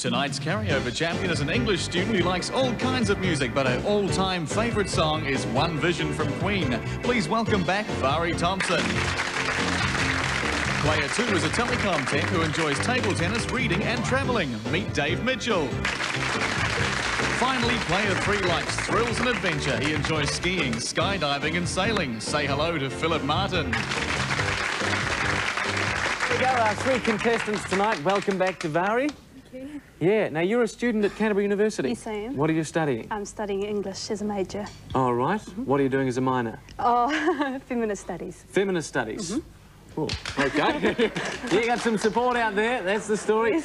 Tonight's carryover champion is an English student who likes all kinds of music, but her all-time favourite song is One Vision from Queen. Please welcome back Vari Thompson. Player two is a telecom tech who enjoys table tennis, reading and travelling. Meet Dave Mitchell. Finally, player three likes thrills and adventure. He enjoys skiing, skydiving and sailing. Say hello to Philip Martin. Here we go, our three contestants tonight. Welcome back to Vari. Thank you. Yeah, now you're a student at Canterbury University. Yes, I am. What are you studying? I'm studying English as a major. Oh, right. Mm-hmm. What are you doing as a minor? Oh, feminist studies. Feminist studies? Mm-hmm. Cool. OK. You got some support out there, that's the story.